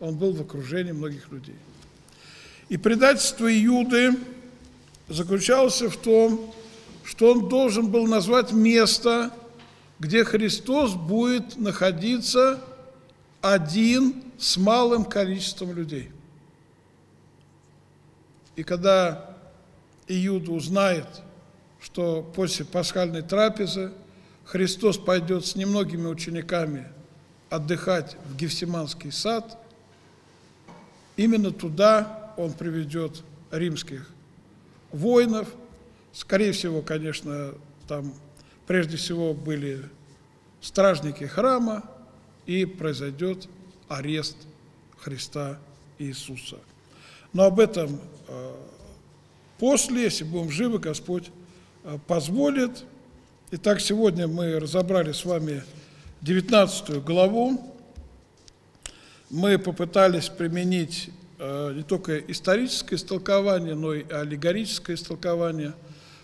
он был в окружении многих людей. И предательство Иуды заключалось в том, что он должен был назвать место, где Христос будет находиться один с малым количеством людей. И когда Иуда узнает, что после пасхальной трапезы Христос пойдет с немногими учениками отдыхать в Гефсиманский сад, именно туда он приведет римских воинов. Скорее всего, конечно, там прежде всего были стражники храма, и произойдет арест Христа Иисуса. Но об этом после, если будем живы, Господь позволит. Итак, сегодня мы разобрали с вами девятнадцатую главу. Мы попытались применить не только историческое истолкование, но и аллегорическое истолкование,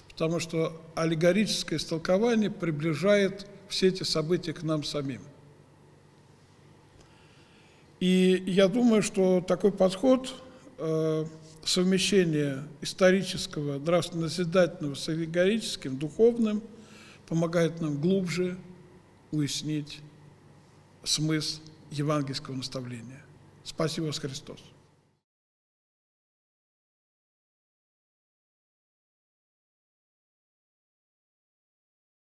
потому что аллегорическое истолкование приближает все эти события к нам самим. И я думаю, что такой подход, совмещение исторического, нравственно-назидательного с аллегорическим, духовным, помогает нам глубже уяснить смысл евангельского наставления. Спаси вас, Христос!